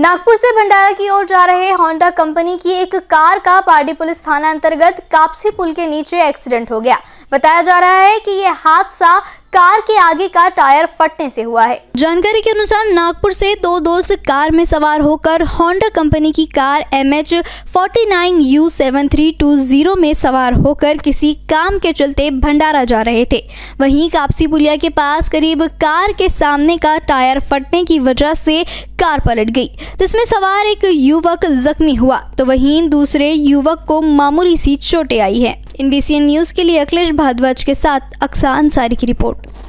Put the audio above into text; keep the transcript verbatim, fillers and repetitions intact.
नागपुर से भंडारा की ओर जा रहे होंडा कंपनी की एक कार का पारडी पुलिस थाना अंतर्गत कापसी पुल के नीचे एक्सीडेंट हो गया। बताया जा रहा है कि ये हादसा कार के आगे का टायर फटने से हुआ है। जानकारी के अनुसार नागपुर से दो दोस्त कार में सवार होकर होंडा कंपनी की car M H four nine U seven three two zero में सवार होकर किसी काम के चलते भंडारा जा रहे थे। वहीं कापसी पुलिया के पास करीब कार के सामने का टायर फटने की वजह से कार पलट गई, जिसमें सवार एक युवक जख्मी हुआ तो वहीं दूसरे युवक को मामूली सी चोटें आई है। N B C N news के लिए अखिलेश भारद्वाज के साथ अक्सा अंसारी की रिपोर्ट।